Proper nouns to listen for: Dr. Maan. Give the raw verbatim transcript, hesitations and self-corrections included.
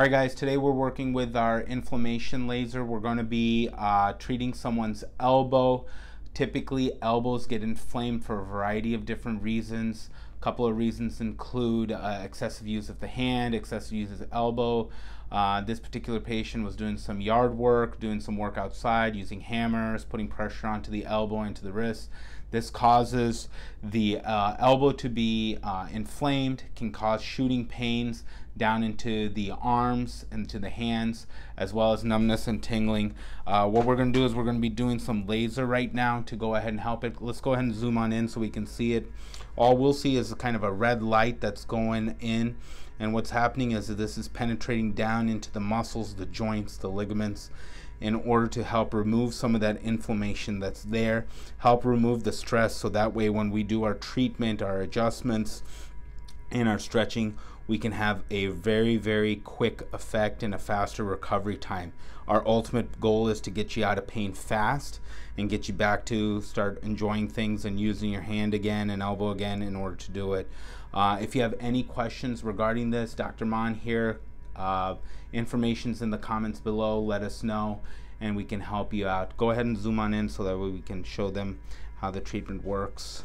All right, guys, today we're working with our inflammation laser. We're going to be uh, treating someone's elbow. Typically, elbows get inflamed for a variety of different reasons. A couple of reasons include uh, excessive use of the hand, excessive use of the elbow. Uh, this particular patient was doing some yard work, doing some work outside, using hammers, putting pressure onto the elbow, into the wrist. This causes the uh, elbow to be uh, inflamed, can cause shooting pains down into the arms and to the hands, as well as numbness and tingling. Uh, what we're going to do is we're going to be doing some laser right now to go ahead and help it. Let's go ahead and zoom on in so we can see it. All we'll see is kind of a red light that's going in, and what's happening is that this is penetrating down into the muscles, the joints, the ligaments, in order to help remove some of that inflammation that's there, help remove the stress, so that way when we do our treatment, our adjustments, and our stretching, we can have a very, very quick effect and a faster recovery time. Our ultimate goal is to get you out of pain fast and get you back to start enjoying things and using your hand again and elbow again in order to do it. Uh, if you have any questions regarding this, Doctor Maan here. Uh, information's in the comments below. Let us know and we can help you out. Go ahead and zoom on in so that way we can show them how the treatment works.